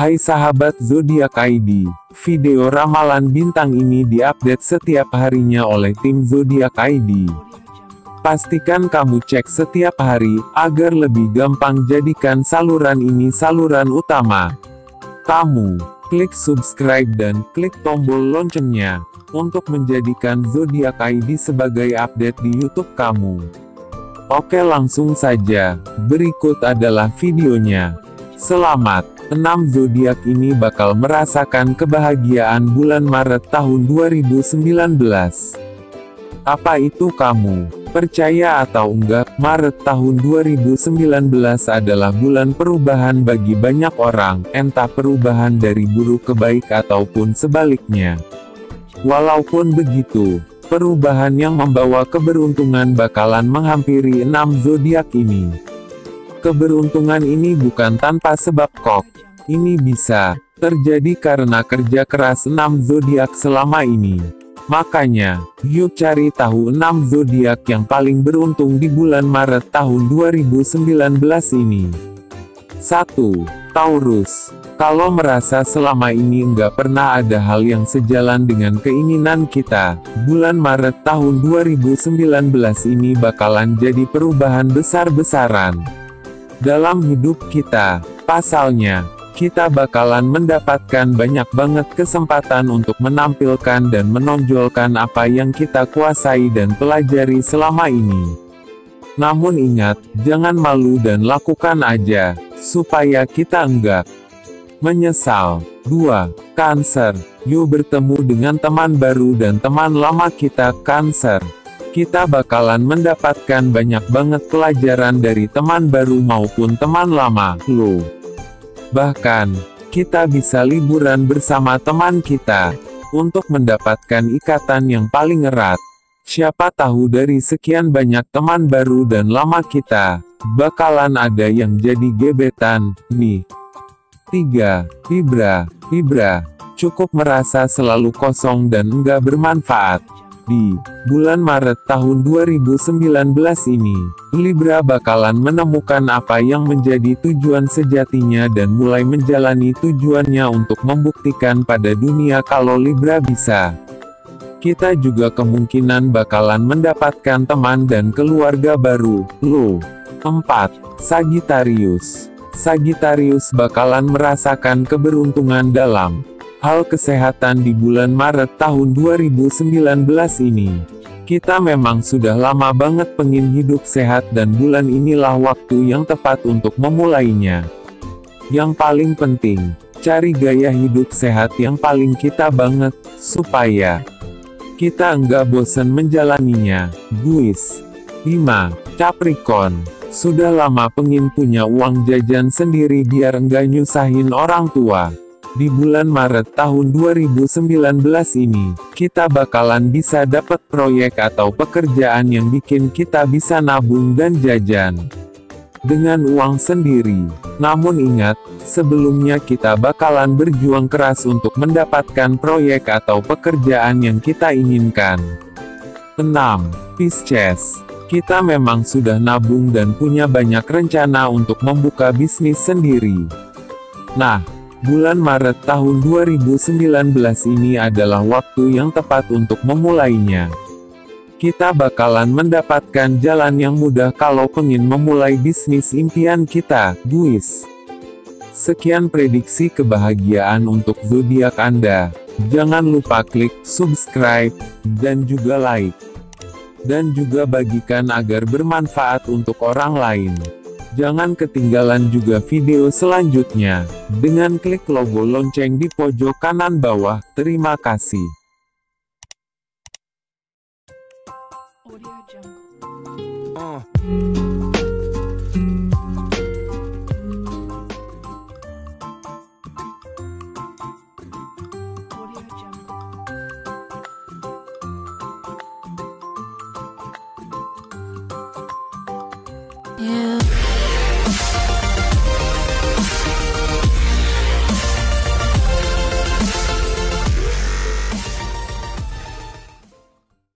Hai sahabat Zodiac ID, video ramalan bintang ini diupdate setiap harinya oleh tim Zodiac ID. Pastikan kamu cek setiap hari, agar lebih gampang jadikan saluran ini saluran utama kamu. Klik subscribe dan klik tombol loncengnya, untuk menjadikan Zodiac ID sebagai update di YouTube kamu. Oke, langsung saja, berikut adalah videonya. Selamat! 6 zodiak ini bakal merasakan kebahagiaan bulan Maret tahun 2019. Apa itu kamu? Percaya atau enggak, Maret tahun 2019 adalah bulan perubahan bagi banyak orang, entah perubahan dari buruk ke baik ataupun sebaliknya. Walaupun begitu, perubahan yang membawa keberuntungan bakalan menghampiri 6 zodiak ini. Keberuntungan ini bukan tanpa sebab kok. Ini bisa terjadi karena kerja keras 6 zodiak selama ini. Makanya, yuk cari tahu 6 zodiak yang paling beruntung di bulan Maret tahun 2019 ini. 1. Taurus. Kalau merasa selama ini nggak pernah ada hal yang sejalan dengan keinginan kita, bulan Maret tahun 2019 ini bakalan jadi perubahan besar-besaran dalam hidup kita. Pasalnya, kita bakalan mendapatkan banyak banget kesempatan untuk menampilkan dan menonjolkan apa yang kita kuasai dan pelajari selama ini. Namun ingat, jangan malu dan lakukan aja, supaya kita enggak menyesal. 2. Cancer. Yuk bertemu dengan teman baru dan teman lama kita, Cancer. Kita bakalan mendapatkan banyak banget pelajaran dari teman baru maupun teman lama, loh. Bahkan, kita bisa liburan bersama teman kita, untuk mendapatkan ikatan yang paling erat. Siapa tahu dari sekian banyak teman baru dan lama kita, bakalan ada yang jadi gebetan, nih. 3. Libra. Cukup merasa selalu kosong dan enggak bermanfaat. Di bulan Maret tahun 2019 ini, Libra bakalan menemukan apa yang menjadi tujuan sejatinya dan mulai menjalani tujuannya untuk membuktikan pada dunia kalau Libra bisa. Kita juga kemungkinan bakalan mendapatkan teman dan keluarga baru, loh. 4. Sagittarius. Sagittarius bakalan merasakan keberuntungan dalam hal kesehatan di bulan Maret tahun 2019 ini. Kita memang sudah lama banget pengin hidup sehat dan bulan inilah waktu yang tepat untuk memulainya. Yang paling penting, cari gaya hidup sehat yang paling kita banget, supaya kita enggak bosen menjalaninya. Guys. 5. Capricorn. Sudah lama pengin punya uang jajan sendiri biar enggak nyusahin orang tua. Di bulan Maret tahun 2019 ini, kita bakalan bisa dapat proyek atau pekerjaan yang bikin kita bisa nabung dan jajan dengan uang sendiri. Namun ingat, sebelumnya kita bakalan berjuang keras untuk mendapatkan proyek atau pekerjaan yang kita inginkan. 6. Pisces. Kita memang sudah nabung dan punya banyak rencana untuk membuka bisnis sendiri. Nah, bulan Maret tahun 2019 ini adalah waktu yang tepat untuk memulainya. Kita bakalan mendapatkan jalan yang mudah kalau pengin memulai bisnis impian kita, guys. Sekian prediksi kebahagiaan untuk zodiak Anda. Jangan lupa klik subscribe, dan juga like. Dan juga bagikan agar bermanfaat untuk orang lain. Jangan ketinggalan juga video selanjutnya, dengan klik logo lonceng di pojok kanan bawah. Terima kasih. Yeah.